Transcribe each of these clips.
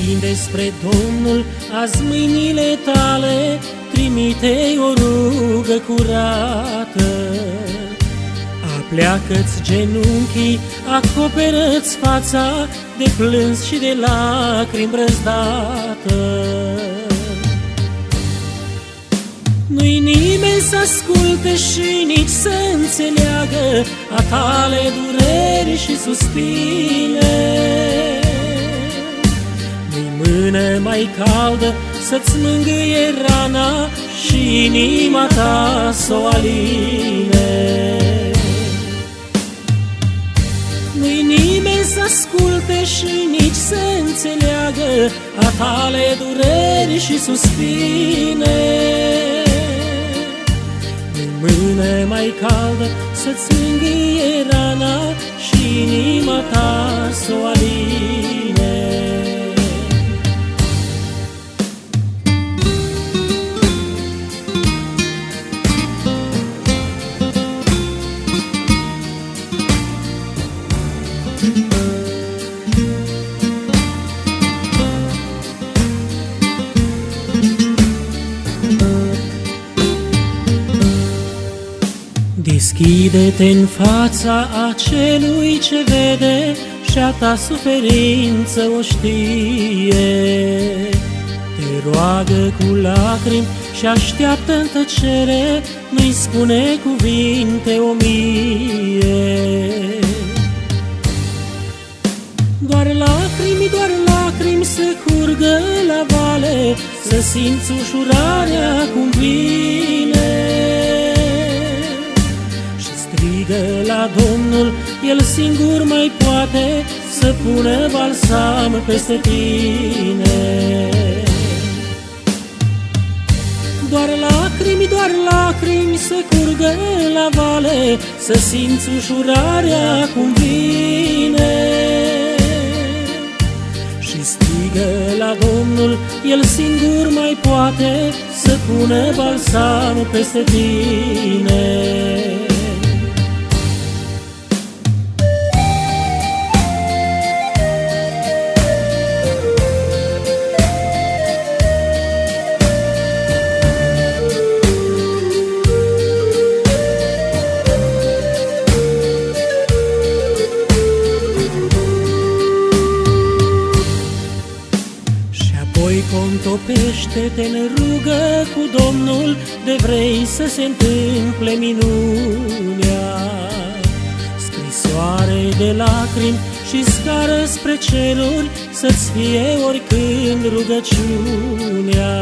Întinde spre Domnul azi mâinile tale, trimite-i o rugă curată. Apleacă-ți genunchii, acoperă-ți fața de plâns și de lacrimi brăzdată. Nu-i nimeni să asculte și nici să înțeleagă a tale dureri și suspine. Mână mai caldă să-ți mângâie rana și inima ta s-o aline. Nu-i nimeni să asculte și nici să înțeleagă a tale dureri și suspine. Mână mai caldă să-ți mângâie rana și inima ta s-o aline. Deschide-te în fața acelui ce vede și a ta suferință o știe. Te roagă cu lacrimi și așteaptă în tăcere, nu-i spune cuvinte o mie. Doar lacrimi să curgă la vale, să simți ușurarea cum vine. Strigă la Domnul, El singur mai poate să pună balsam peste tine. Doar lacrimi să curgă la vale, să simți ușurarea cum vine. Și strigă la Domnul, El singur mai poate să pună balsam peste tine. Contopește-te în rugă cu Domnul, de vrei să se întâmple minunea. Scrisoare de lacrimi și scară spre ceruri, să-ți fie oricând rugăciunea.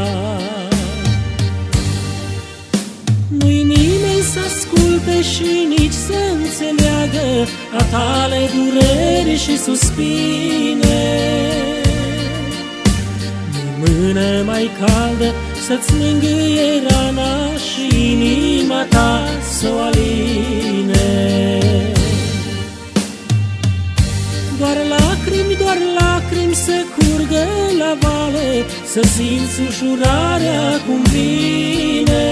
Nu-i nimeni să asculte și nici să înțeleagă a tale dureri și suspine. Mână mai caldă să-ți mângâie rana și inima ta s-o aline. Doar lacrimi să curgă la vale, să simți ușurarea cum vine.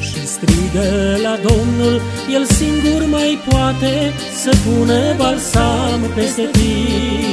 Și strigă la Domnul, El singur mai poate să pună balsam peste tine.